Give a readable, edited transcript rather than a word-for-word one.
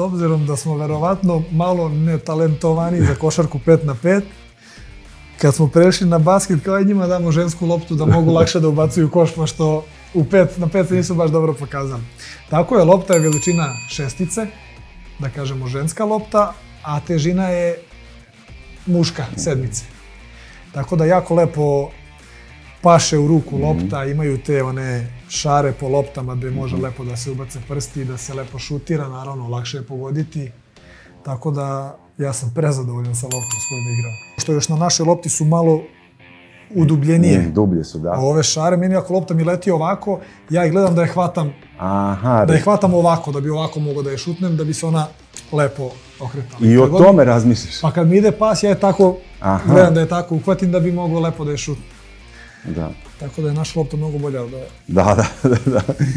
obzirom da smo verovatno malo netalentovani za košarku 5 na 5, kad smo prešli na basket, kao i njima damo žensku loptu da mogu lakše da ubacuju koš, pošto u 5 na 5 se nisu baš dobro pokazali. Tako je, lopta je veličina šestice, da kažemo ženska lopta, a težina je muška, sedmice. Tako da jako lepo paše u ruku lopta, imaju te one šare po loptama gde može lepo da se ubace prsti, da se lepo šutira, naravno lakše je pogoditi. Tako da ja sam prezadovoljan sa loptom s kojim igram. Što još na našoj lopti su malo udubljenije. Dublje su, da. A ove šare, meni ako lopta mi leti ovako, ja ih gledam da je hvatam. Aha. Da je hvatam ovako, da bi ovako mogao da je šutnem, da bi se ona lepo okretala. I o tome razmisliš? Pa kad mi ide pas, ja je tako, gledam da je tako uhvatim da bi mogao lepo da je šutnem. Da. Tako da je naša lopta mnogo bolja od ove. Da, da, da.